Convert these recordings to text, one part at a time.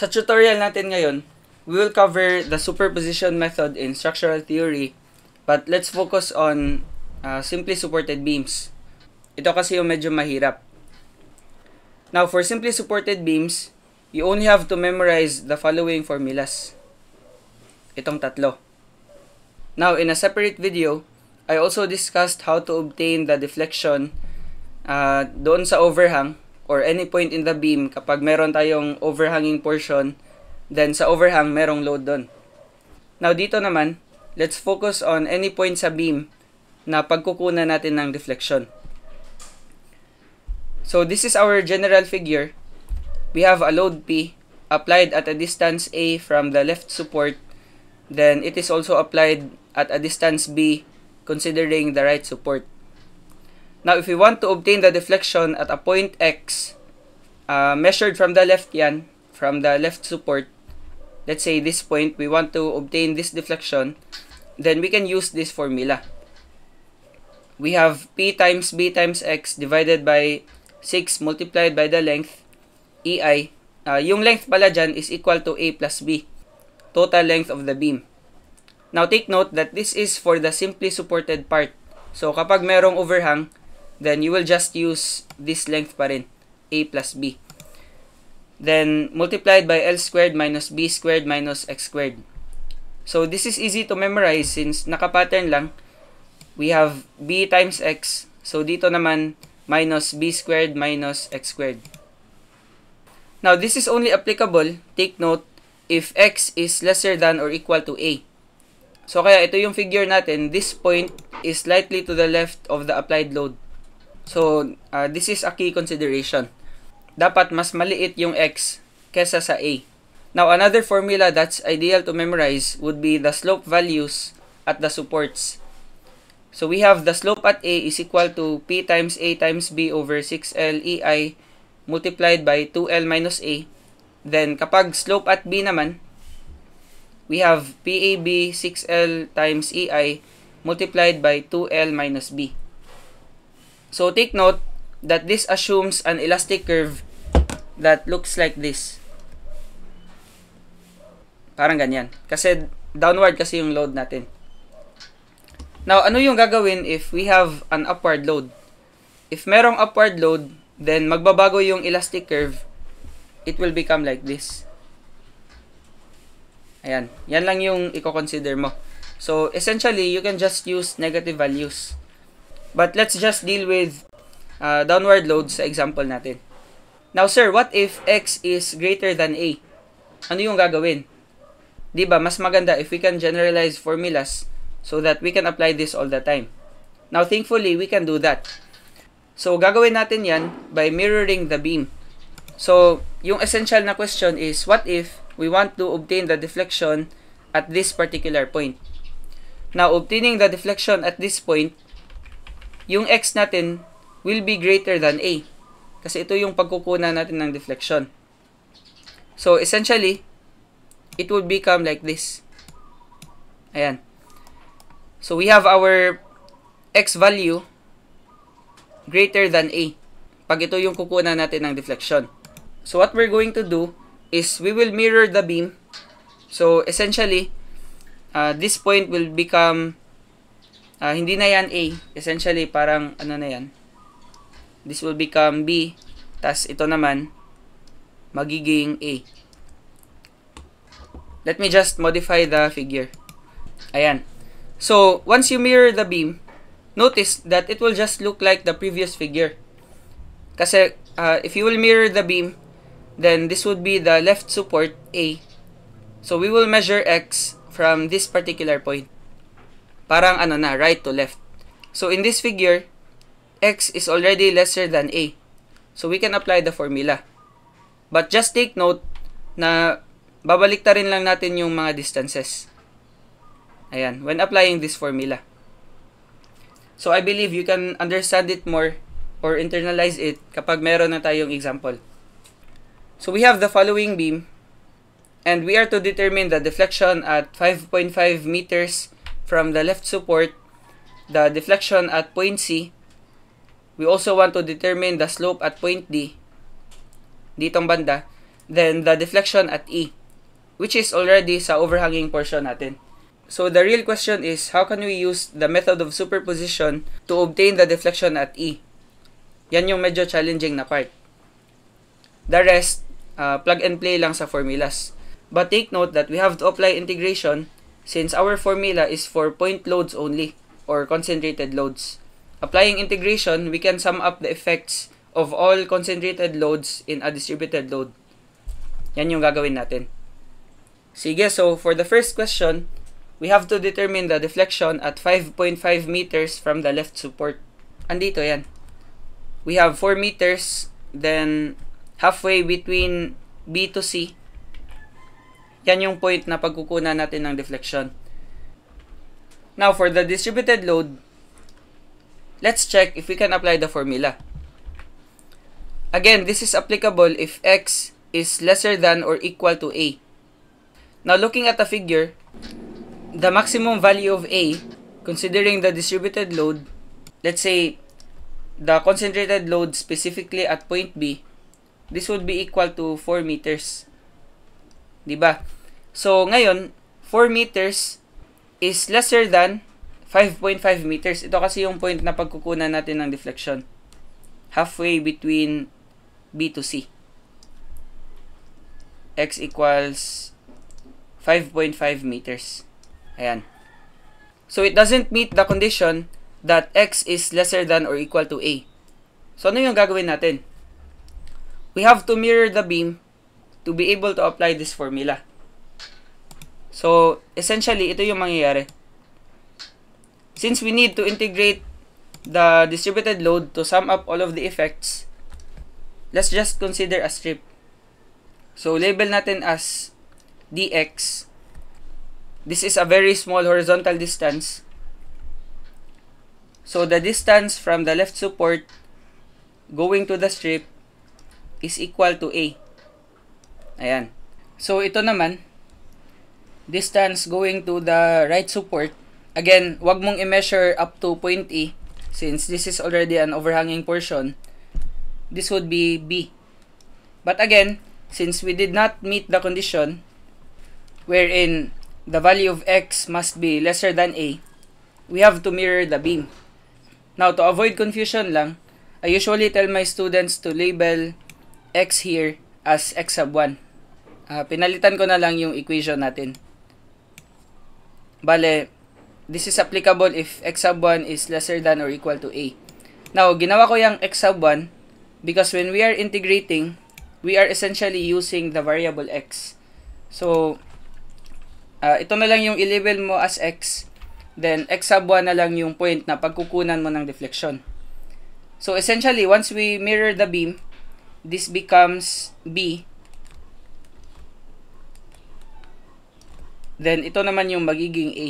Sa tutorial natin ngayon, we will cover the superposition method in structural theory, but let's focus on simply supported beams. Ito kasi yung medyo mahirap. Now, for simply supported beams, you only have to memorize the following formulas. Itong tatlo. Now, in a separate video, I also discussed how to obtain the deflection doon sa overhang or any point in the beam kapag meron tayong overhanging portion, then sa overhang merong load doon. Now, dito naman, let's focus on any point sa beam na pagkukunan natin ng deflection. So, this is our general figure. We have a load P applied at a distance A from the left support. Then, it is also applied at a distance B considering the right support. Now, if we want to obtain the deflection at a point X, measured from the left yan, from the left support, let's say this point, we want to obtain this deflection, then we can use this formula. We have P times B times X divided by 6 multiplied by the length, EI. Yung length pala dyan is equal to A plus B, total length of the beam. Now, take note that this is for the simply supported part. So, kapag merong overhang, then you will just use this length pa rin, A plus B. Then, multiplied by L squared minus B squared minus X squared. So, this is easy to memorize since nakapattern lang. We have B times X, so dito naman minus B squared minus X squared. Now, this is only applicable, take note, if X is lesser than or equal to A. So, kaya ito yung figure natin, this point is slightly to the left of the applied load. So, this is a key consideration. Dapat mas maliit yung X kesa sa A. Now, another formula that's ideal to memorize would be the slope values at the supports. So, we have the slope at A is equal to P times A times B over 6L EI multiplied by 2L minus A. Then, kapag slope at B naman, we have PAB 6L times EI multiplied by 2L minus B. So, take note that this assumes an elastic curve that looks like this. Parang ganyan. Kasi, downward kasi yung load natin. Now, ano yung gagawin if we have an upward load? If merong upward load, then magbabago yung elastic curve. It will become like this. Ayan. Yan lang yung i-consider mo. So, essentially, you can just use negative values. But let's just deal with downward loads sa example natin. Now, sir, what if X is greater than A? Ano yung gagawin? Diba, mas maganda if we can generalize formulas so that we can apply this all the time. Now, thankfully, we can do that. So, gagawin natin yan by mirroring the beam. So, yung essential na question is, what if we want to obtain the deflection at this particular point? Now, obtaining the deflection at this point, yung X natin will be greater than A. Kasi ito yung pagkukunan natin ng deflection. So, essentially, it would become like this. Ayan. So, we have our X value greater than A. Pag ito yung kukunan natin ng deflection. So, what we're going to do is we will mirror the beam. So, essentially, this point will become, hindi na yan A. Essentially, parang ano na yan. This will become B. Tas ito naman, magiging A. Let me just modify the figure. Ayan. So, once you mirror the beam, notice that it will just look like the previous figure. Kasi, if you will mirror the beam, then this would be the left support, A. So, we will measure X from this particular point. Parang ano na, right to left. So, in this figure, X is already lesser than A. So, we can apply the formula. But just take note na babaliktarin lang natin yung mga distances. Ayan, when applying this formula. So, I believe you can understand it more or internalize it kapag meron na tayong example. So, we have the following beam and we are to determine the deflection at 5.5 meters from the left support, the deflection at point C. We also want to determine the slope at point D, ditong banda. then the deflection at E, which is already sa overhanging portion natin. So the real question is, how can we use the method of superposition to obtain the deflection at E? Yan yung medyo challenging na part. The rest, plug and play lang sa formulas. But take note that we have to apply integration since our formula is for point loads only, or concentrated loads. Applying integration, we can sum up the effects of all concentrated loads in a distributed load. Yan yung gagawin natin. Sige, so for the first question, we have to determine the deflection at 5.5 meters from the left support. Andito yan. We have 4 meters, then halfway between B to C. Yan yung point na pagkukunan natin ng deflection. Now, for the distributed load, let's check if we can apply the formula. Again, this is applicable if X is lesser than or equal to A. Now, looking at the figure, the maximum value of A, considering the distributed load, let's say the concentrated load specifically at point B, this would be equal to 4 meters. Diba? So, ngayon, 4 meters is lesser than 5.5 meters. Ito kasi yung point na pagkukunan natin ng deflection. Halfway between B to C. X equals 5.5 meters. Ayan. So, it doesn't meet the condition that X is lesser than or equal to A. So, ano yung gagawin natin? We have to mirror the beam to be able to apply this formula. So, essentially, ito yung mangyayari. Since we need to integrate the distributed load to sum up all of the effects, let's just consider a strip. So, label natin as dx. This is a very small horizontal distance. So, the distance from the left support going to the strip is equal to A. Ayan. So, ito naman, distance going to the right support. Again, wag mong i-measure up to point E since this is already an overhanging portion. This would be B. But again, since we did not meet the condition wherein the value of X must be lesser than A, we have to mirror the beam. Now, to avoid confusion lang, I usually tell my students to label X here as X sub 1. Pinalitan ko na lang yung equation natin. Bale, this is applicable if X sub 1 is lesser than or equal to A. Now, ginawa ko yung X sub 1 because when we are integrating, we are essentially using the variable X. So, ito na lang yung i-label mo as X, then X sub 1 na lang yung point na pagkukunan mo ng deflection. So, essentially, once we mirror the beam, this becomes B. Then, ito naman yung magiging A.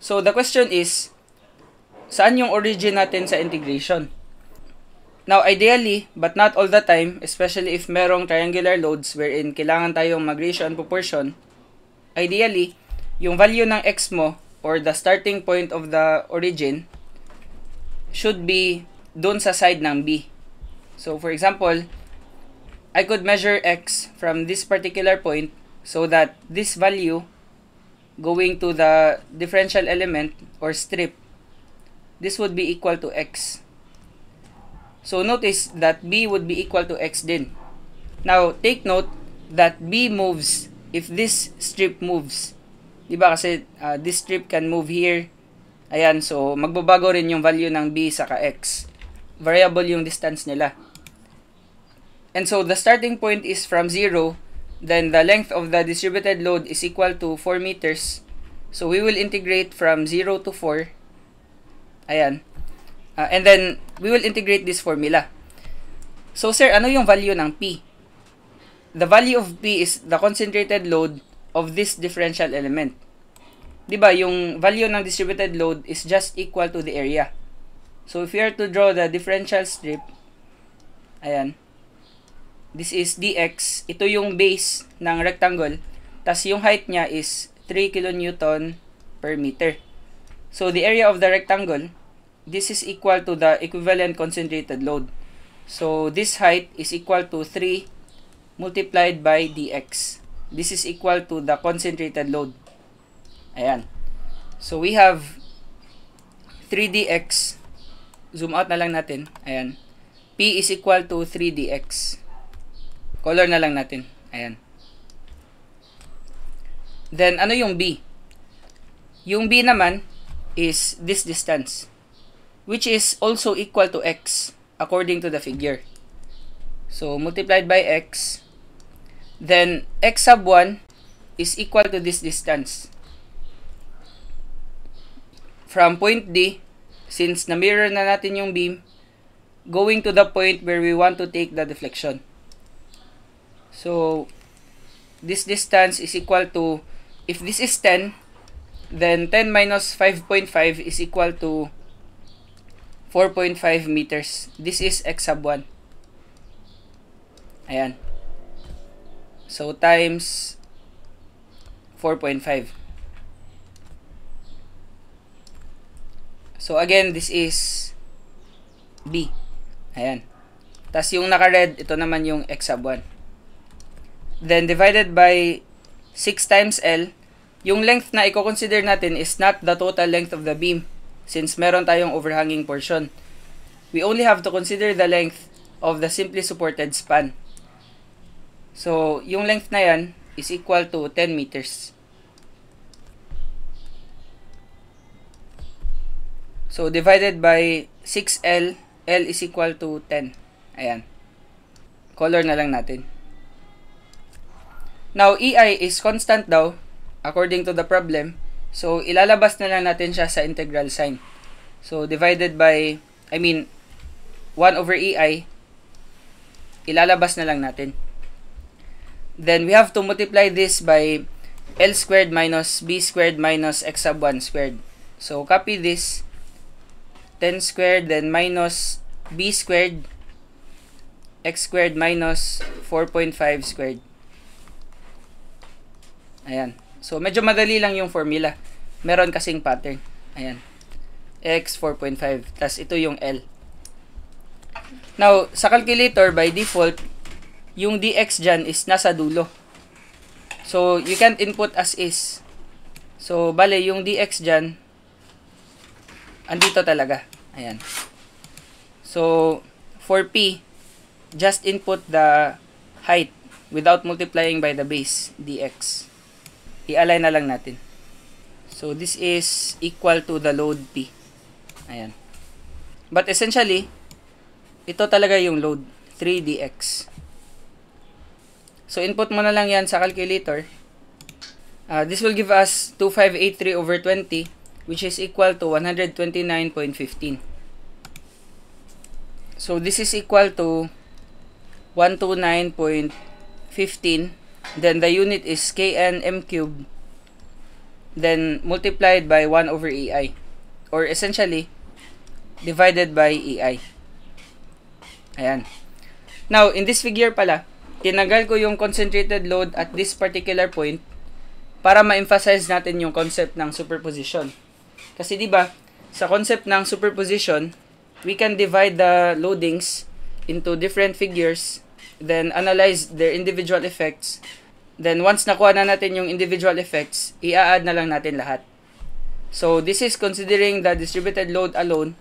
So, the question is, saan yung origin natin sa integration? Now, ideally, but not all the time, especially if merong triangular loads wherein kailangan tayong mag-ratio and proportion, ideally, yung value ng X mo, or the starting point of the origin, should be dun sa side ng B. So, for example, I could measure X from this particular point so that this value going to the differential element or strip, this would be equal to X. So notice that B would be equal to X din. Now, take note that B moves if this strip moves. Diba kasi this strip can move here. Ayan, so magbabago rin yung value ng B saka X. Variable yung distance nila. And so, the starting point is from 0, then the length of the distributed load is equal to 4 meters. So, we will integrate from 0 to 4. Ayan. And then, we will integrate this formula. So, sir, ano yung value ng P? The value of P is the concentrated load of this differential element. Diba, yung value ng distributed load is just equal to the area. So, if we are to draw the differential strip, ayan. This is dx. Ito yung base ng rectangle. Tas yung height niya is 3 kilonewton per meter. So, the area of the rectangle, this is equal to the equivalent concentrated load. So this height is equal to 3 multiplied by dx. This is equal to the concentrated load. Ayan. So we have 3dx. Zoom out na lang natin. Ayan. P is equal to 3dx. Color na lang natin. Ayan. Then ano yung B? Yung B naman is this distance, which is also equal to x according to the figure. So multiplied by x, then x sub 1 is equal to this distance from point D, since na-mirror na natin yung beam, going to the point where we want to take the deflection. So this distance is equal to, if this is 10, then 10 minus 5.5 is equal to 4.5 meters. This is x sub 1. Ayan. So times 4.5. So again, this is B. Ayan. Tas yung naka-red, ito naman yung x sub 1. Then divided by 6 times L. Yung length na i-consider natin is not the total length of the beam, since meron tayong overhanging portion. We only have to consider the length of the simply supported span. So, yung length na yan is equal to 10 meters. So, divided by 6L, L is equal to 10. Ayan. Color na lang natin. Now, EI is constant daw, according to the problem, so ilalabas na lang natin siya sa integral sign. So divided by, 1 over EI, ilalabas na lang natin. Then we have to multiply this by L squared minus B squared minus X sub 1 squared. So copy this, 10 squared then minus B squared, X squared minus 4.5 squared. Ayan. So, medyo madali lang yung formula. Meron kasing pattern. Ayan. X, 4.5. Tapos, ito yung L. Now, sa calculator, by default, yung dx dyan is nasa dulo. So, you can't input as is. So, bale, yung dx dyan, andito talaga. Ayan. So, for P, just input the height without multiplying by the base, dx. I-align na lang natin. So, this is equal to the load P. Ayan. But essentially, ito talaga yung load, 3dx. So, input mo na lang yan sa calculator. This will give us 2583 over 20, which is equal to 129.15. So, this is equal to 129.15. Then the unit is kn m cubed, then multiplied by 1 over EI, or essentially divided by EI. Ayan. Now, in this figure pala, tinanggal ko yung concentrated load at this particular point para ma-emphasize natin yung concept ng superposition. Kasi diba, sa concept ng superposition, we can divide the loadings into different figures, then analyze their individual effects. Then once nakuha na natin yung individual effects, i-add na lang natin lahat. So this is considering the distributed load alone.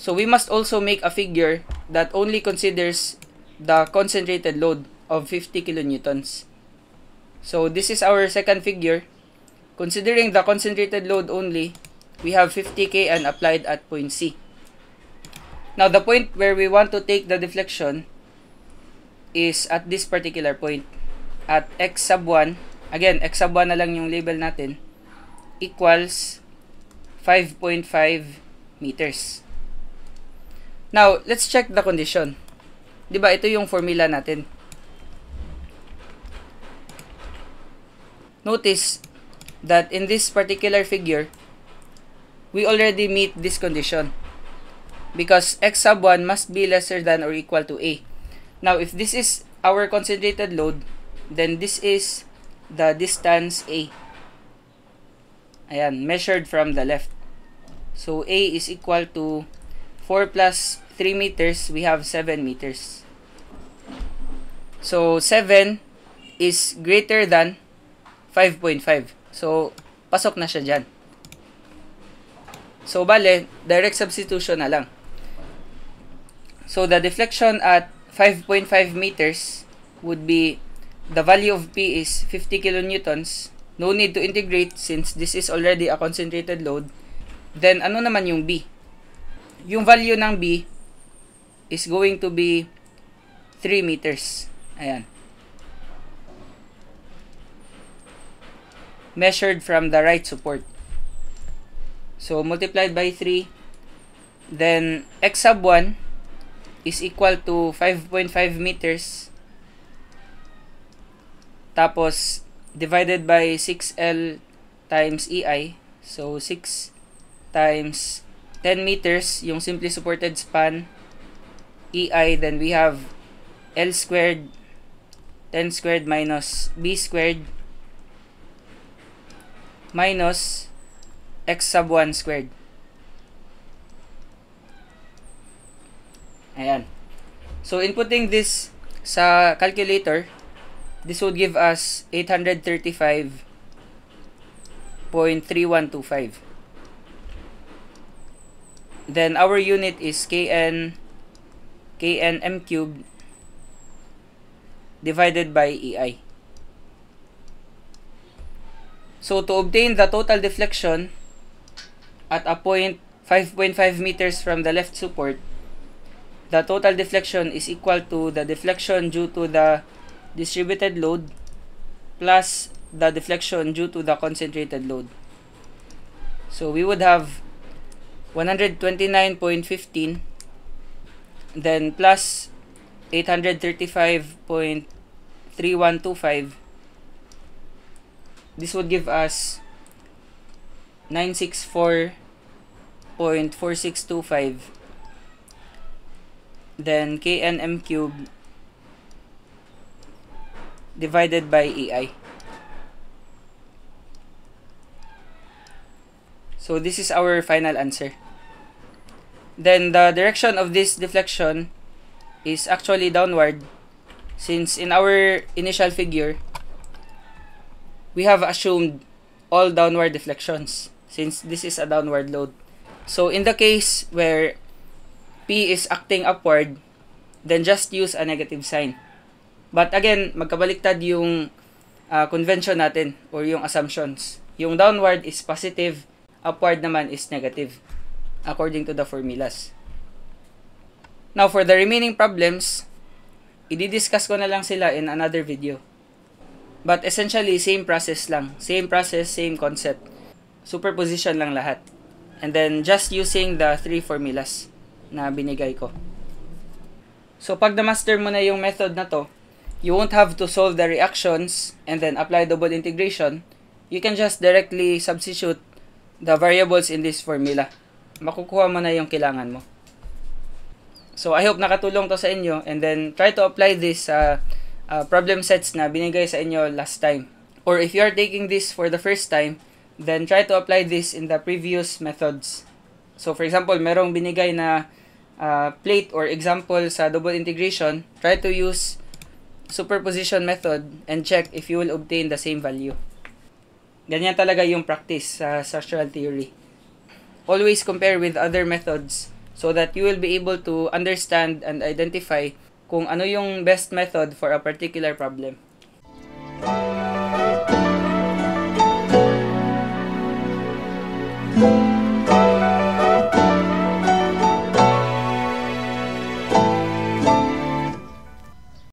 So we must also make a figure that only considers the concentrated load of 50 kilonewtons. So this is our second figure. Considering the concentrated load only, we have 50 kN applied at point C. Now the point where we want to take the deflection is at this particular point, at x sub 1, again, x sub 1 na lang yung label natin, equals 5.5 meters. Now, let's check the condition. Diba, ito yung formula natin. Notice that in this particular figure, we already meet this condition because x sub 1 must be lesser than or equal to A. Now, if this is our concentrated load, then this is the distance A. Ayan, measured from the left. So, A is equal to 4 plus 3 meters, we have 7 meters. So 7 is greater than 5.5. So pasok na siya dyan. So bale, direct substitution na lang. So the deflection at 5.5 meters would be, the value of P is 50 kilonewtons. No need to integrate since this is already a concentrated load. Then ano naman yung B? Yung value ng B is going to be 3 meters. Ayan. Measured from the right support. So multiplied by 3, then x sub 1 is equal to 5.5 meters, tapos divided by 6L times EI, so 6 times 10 meters, yung simply supported span, EI, then we have L squared, 10 squared minus B squared, minus x sub 1 squared. Ayan. So inputting this sa calculator, this would give us 835.3125. Then our unit is Kn m cubed divided by EI. So to obtain the total deflection at a point 5.5 meters from the left support, the total deflection is equal to the deflection due to the distributed load plus the deflection due to the concentrated load. So we would have 129.15, then plus 835.3125. This would give us 964.4625. Then Kn m cubed divided by EI. So this is our final answer. Then the direction of this deflection is actually downward, since in our initial figure, we have assumed all downward deflections since this is a downward load. So in the case where P is acting upward, then just use a negative sign. But again, magkabaliktad yung convention natin or yung assumptions. Yung downward is positive, upward naman is negative according to the formulas. Now for the remaining problems, i-discuss ko na lang sila in another video. But essentially, same process lang. Same process, same concept. Superposition lang lahat. And then just using the 3 formulas na binigay ko. So pag na-master mo na yung method na to, you won't have to solve the reactions and then apply double integration. You can just directly substitute the variables in this formula. Makukuha mo na yung kailangan mo. So I hope nakatulong to sa inyo, and then try to apply this problem sets na binigay sa inyo last time. Or if you are taking this for the first time, then try to apply this in the previous methods. So for example, merong binigay na plate or example sa double integration, try to use superposition method and check if you will obtain the same value. Ganyan talaga yung practice sa structural theory. Always compare with other methods so that you will be able to understand and identify kung ano yung best method for a particular problem.